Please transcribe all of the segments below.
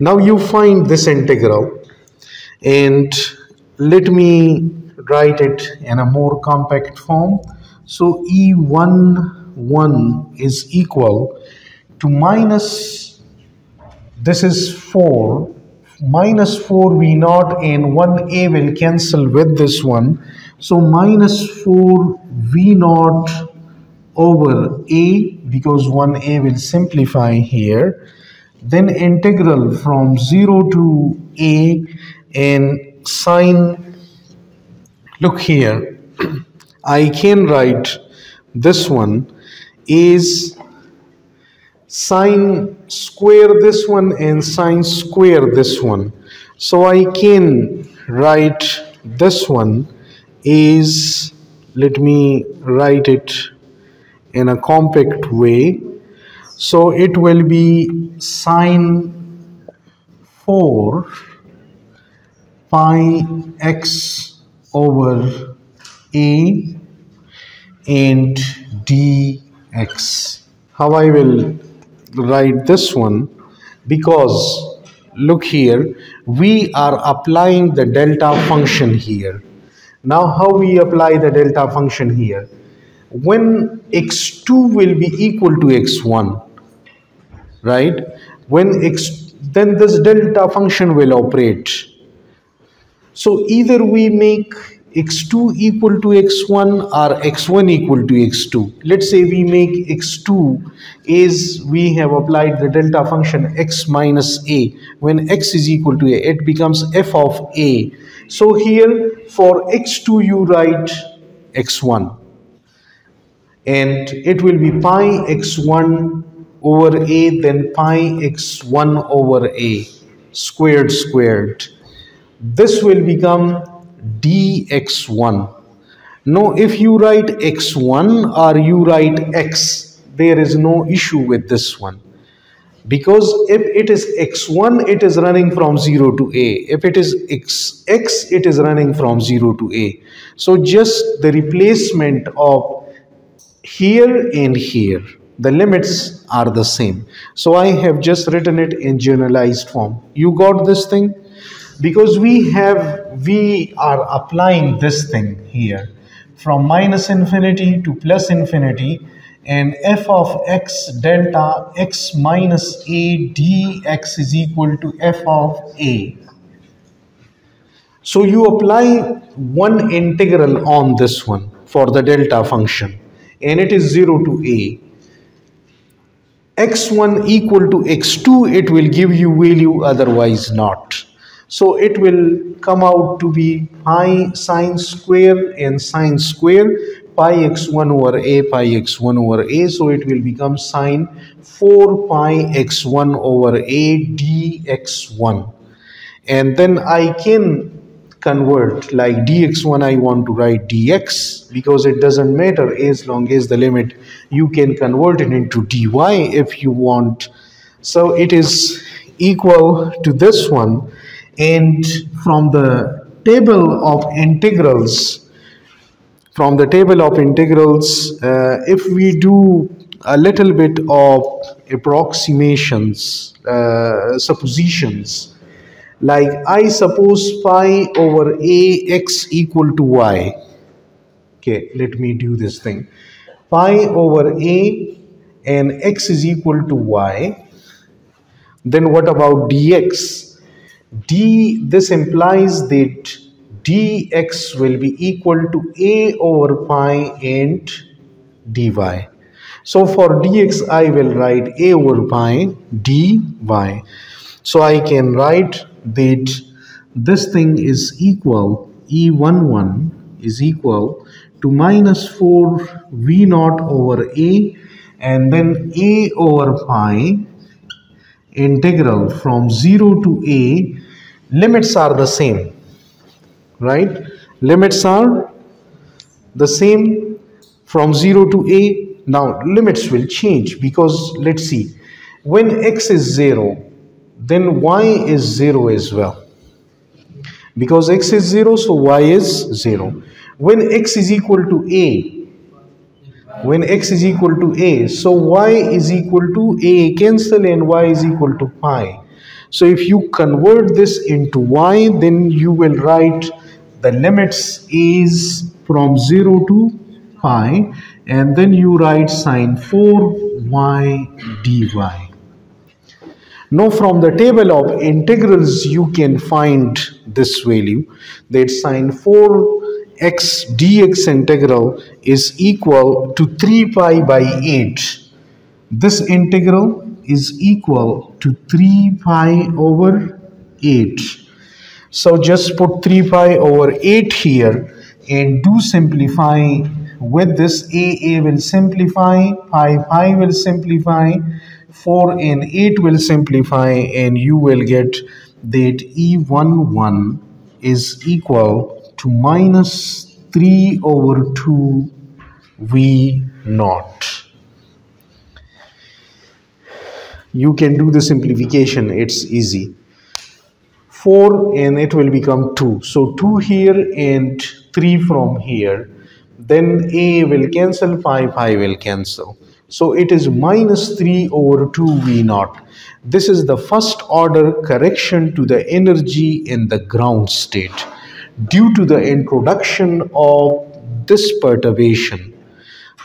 Now you find this integral, and let me write it in a more compact form. So E11 is equal to minus, this is 4, minus 4 V naught, and 1a will cancel with this one. So minus 4 V naught over a, because 1a will simplify here. Then integral from 0 to a, and sine, look here, I can write this one is sine square this one and sine square this one. So I can write this one is, let me write it in a compact way. So it will be sine 4 pi x over a and dx. How I will write this one, because look here, we are applying the delta function here. Now how we apply the delta function here? When x2 will be equal to x1, right? When x, then this delta function will operate. So either we make x2 equal to x1 or x1 equal to x2. Let's say we make x2 is, we have applied the delta function x minus a. When x is equal to a, it becomes f of a. So here for x2 you write x1, and it will be pi x1 over a, then pi x1 over a squared. This will become dx1. Now if you write x1 or you write x, there is no issue with this one, because if it is x1, it is running from 0 to a. If it is x, it is running from 0 to a. So just the replacement of here and here, the limits are the same. So I have just written it in generalized form. You got this thing? Because we are applying this thing here from minus infinity to plus infinity, and f of x delta x minus a dx is equal to f of a. So you apply one integral on this one for the delta function, and it is 0 to a. x1 equal to x2, it will give you value, otherwise not. So it will come out to be pi sine square and sine square, pi x1 over a, pi x1 over a. So it will become sine 4 pi x1 over a dx1. And then I can convert, like dx1 I want to write dx, because it doesn't matter as long as the limit, you can convert it into dy if you want. So it is equal to this one. And from the table of integrals, if we do a little bit of approximations, suppositions, like I suppose pi over a x equal to y. Okay, let me do this thing. Pi over a and x is equal to y. Then what about dx? This implies that dx will be equal to a over pi and dy. So for dx I will write a over pi dy. So I can write that this thing is equal, E11 is equal to minus 4 v naught over a, and then a over pi integral from 0 to a. Limits are the same, right? Limits are the same from 0 to a. Now limits will change, because let's see, when x is 0, then y is 0 as well, because x is 0, so y is 0. When x is equal to a, so y is equal to a cancel and y is equal to pi. So if you convert this into y, then you will write the limits is from 0 to pi, and then you write sine 4y dy. Now from the table of integrals, you can find this value, that sine 4x dx integral is equal to 3 pi by 8. This integral is equal to 3 pi over 8. So just put 3 pi over 8 here and do simplify with this. A will simplify, pi will simplify, 4 and 8 will simplify, and you will get that E11 is equal to minus 3 over 2 V0. You can do the simplification, it's easy. 4 and it will become 2. So 2 here and 3 from here. Then A will cancel, pi will cancel. So it is minus 3 over 2 V0. This is the first order correction to the energy in the ground state due to the introduction of this perturbation.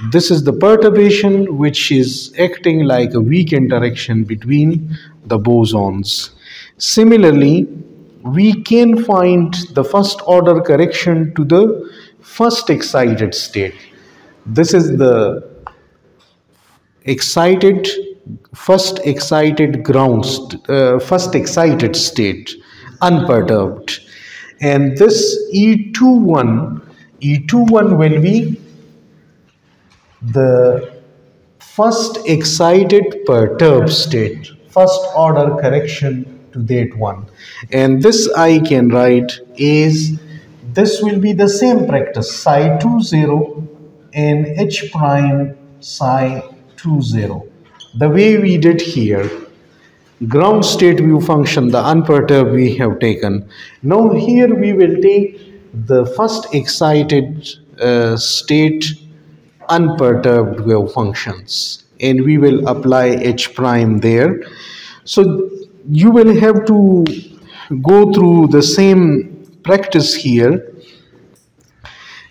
This is the perturbation which is acting like a weak interaction between the bosons. Similarly, we can find the first order correction to the first excited state. This is the first excited state, unperturbed. And this E21 will be the first excited perturbed state, first order correction to that one. And this I can write is, this will be the same practice, psi 20 and h prime psi 20. The way we did here, ground state view function, the unperturbed we have taken. Now here we will take the first excited state unperturbed wave functions, and we will apply h prime there. So you will have to go through the same practice here,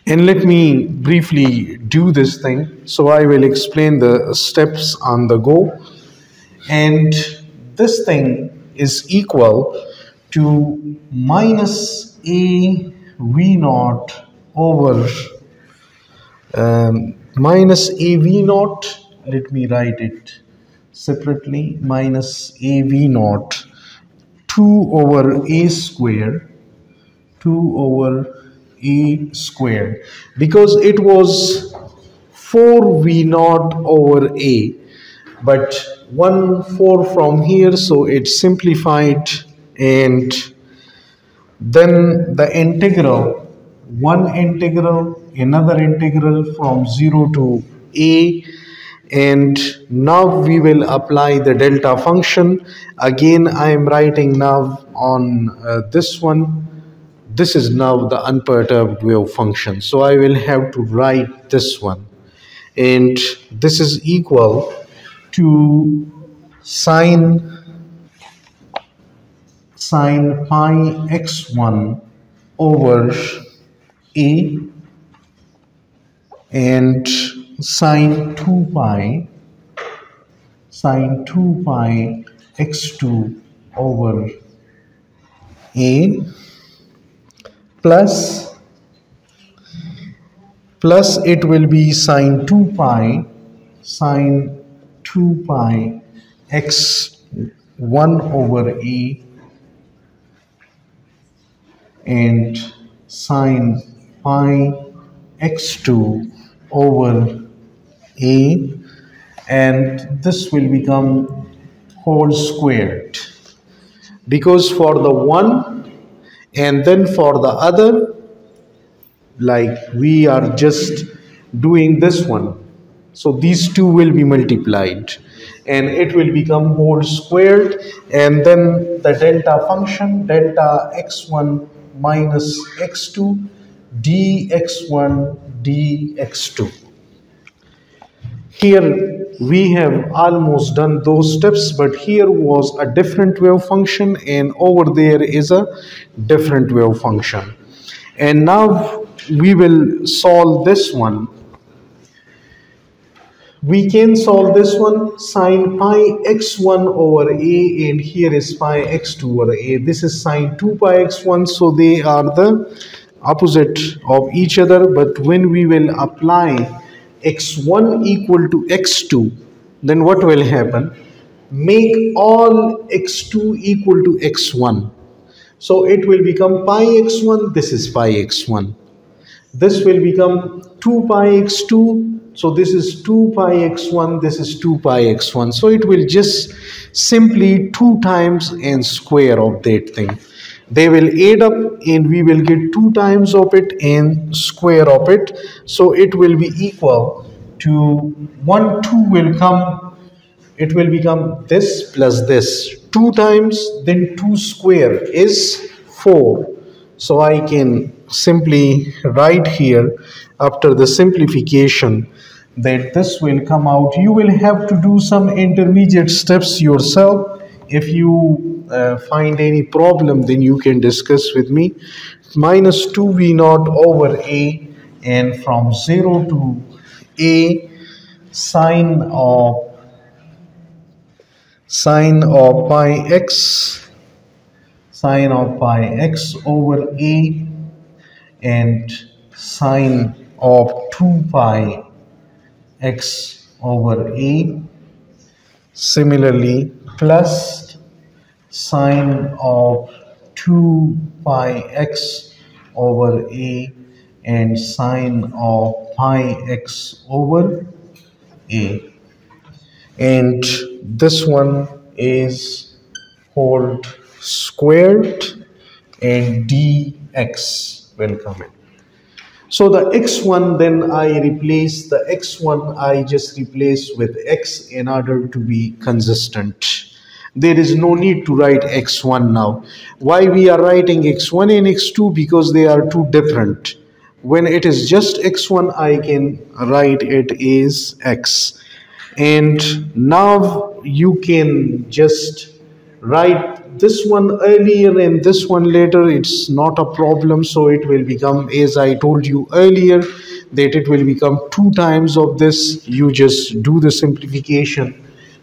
and let me briefly do this thing. So I will explain the steps on the go, and this thing is equal to minus a v0 over minus AV0, let me write it separately, minus AV0, 2 over A square, 2 over A square, because it was 4V0 over A, but 1 4 from here, so it simplified, and then the integral, one integral, another integral from 0 to a, and now we will apply the delta function. Again I am writing now on this one. This is now the unperturbed wave function, so I will have to write this one, and this is equal to sine pi x1 over a and sine 2 pi x2 over a plus it will be sine 2 pi x1 over a and sine pi x2 over a, and this will become whole squared, because for the one and then for the other, like we are just doing this one, so these two will be multiplied and it will become whole squared, and then the delta function, delta x1 minus x2 dx1 dx2. Here we have almost done those steps, but here was a different wave function and over there is a different wave function. And now we will solve this one. We can solve this one, sine pi x1 over a, and here is pi x2 over a. This is sine 2 pi x1, so they are the opposite of each other. But when we will apply x1 equal to x2, then what will happen? Make all x2 equal to x1. So it will become pi x1, this is pi x1. This will become 2 pi x2, so this is 2 pi x1, this is 2 pi x1. So it will just simply 2 times and square of that thing. They will add up and we will get 2 times of it and square of it. So it will be equal to 1, 2 will come. It will become this plus this. 2 times, then 2 square is 4. So I can simply write here after the simplification that this will come out. You will have to do some intermediate steps yourself. If you find any problem, then you can discuss with me. Minus 2v naught over a, and from 0 to a sine of pi x, sine of pi x over a, and sine of 2 pi x over a. Similarly, plus sine of 2 pi x over a and sine of pi x over a. And this one is whole squared and dx will come in. So the x1, then I replace the x1, I just replace with x in order to be consistent. There is no need to write x1 now. Why we are writing x1 and x2? Because they are two different. When it is just x1, I can write it as x. And now you can just write this one earlier and this one later. It's not a problem. So it will become, as I told you earlier, that it will become 2 times of this. You just do the simplification.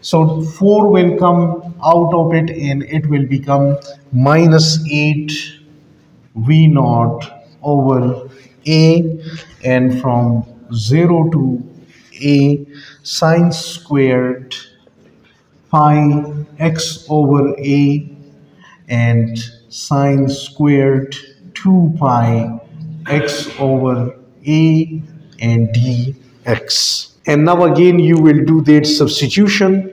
So 4 will come out of it and it will become minus 8 v naught over a, and from 0 to a sine squared pi x over a and sine squared 2 pi x over a and dx. And now again you will do that substitution,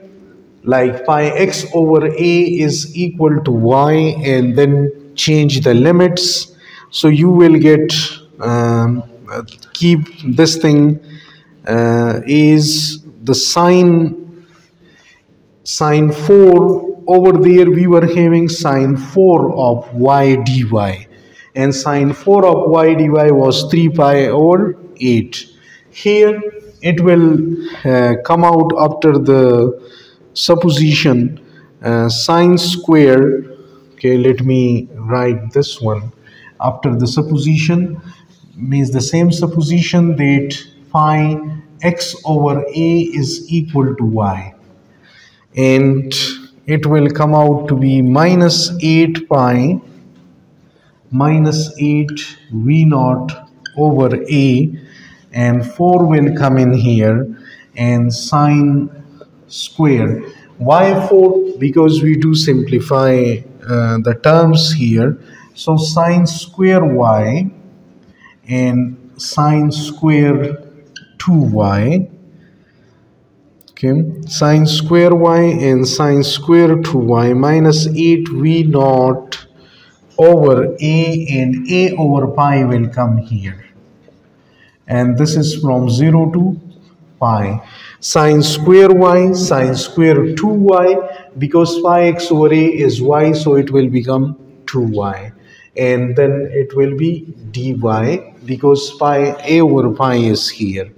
like pi x over a is equal to y, and then change the limits. So you will get, keep this thing is the sine 4. Over there we were having sine 4 of y dy, and sine 4 of y dy was 3 pi over 8. Here it will come out after the supposition sine square. Okay, let me write this one. After the supposition means the same supposition that pi x over a is equal to y, and it will come out to be minus 8 pi, minus 8 v naught over a, and 4 will come in here, and sine square. Why 4? Because we do simplify the terms here. So sine square y and sine square 2y. Okay, sine square y and sine square 2y minus 8 v naught over a, and a over pi will come here, and this is from 0 to pi. Sine square y, sine square 2y, because pi x over a is y, so it will become 2y, and then it will be dy because pi a over pi is here.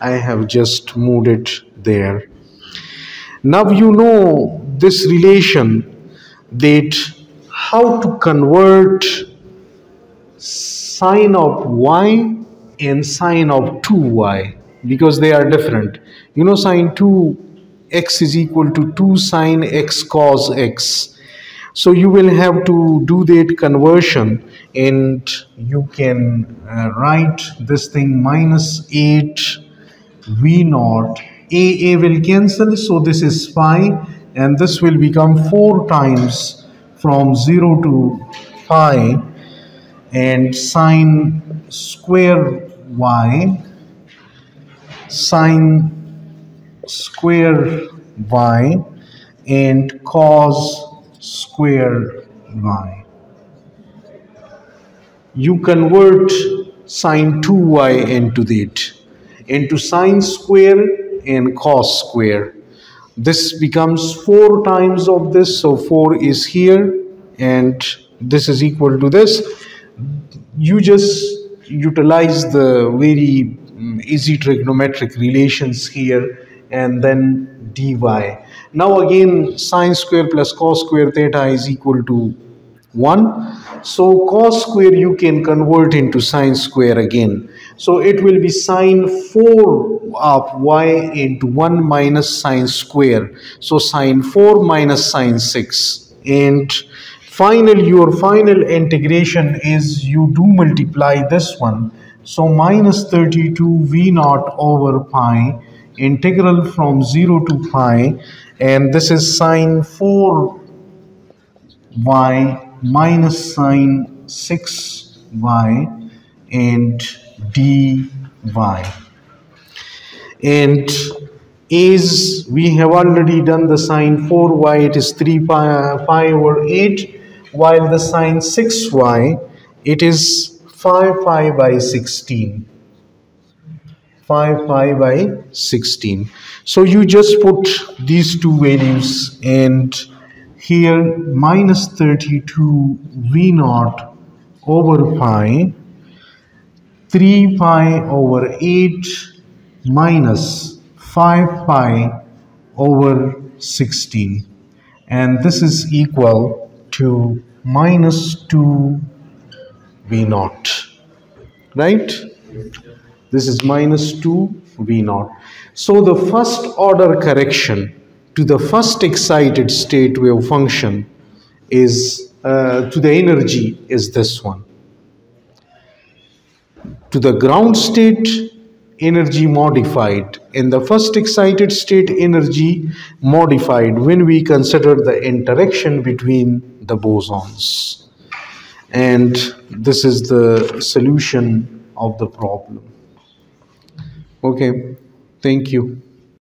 I have just moved it there. Now you know this relation, that how to convert sine of y and sine of 2y, because they are different. You know, sine 2x is equal to 2 sine x cos x. So you will have to do that conversion, and you can write this thing minus 8 v naught. A will cancel, so this is phi, and this will become 4 times from 0 to pi, and sine square y, sine square y, and cos square y. You convert sine 2y into that, into sine square and cos square. This becomes 4 times of this, so 4 is here, and this is equal to this. You just utilize the very easy trigonometric relations here, and then dy. Now again, sine square plus cos square theta is equal to 1. So cos square you can convert into sine square again. So it will be sine 4 of y into 1 minus sine square. So sine 4 minus sine 6. And final, your final integration is you do multiply this one. So minus 32 v naught over pi, integral from 0 to pi. And this is sine 4 y minus sine 6y and dy. And as we have already done the sine 4y, it is 3 pi over 8, while the sine 6y, it is 5 pi by 16. 5 pi by 16. So you just put these two values, and here minus 32 v naught over pi, 3 pi over 8 minus 5 pi over 16, and this is equal to minus 2 v naught, right? This is minus 2 v naught. So the first order correction to the first excited state wave function is, to the energy, is this one. To the ground state, energy modified. In the first excited state, energy modified when we consider the interaction between the bosons. And this is the solution of the problem. Okay, thank you.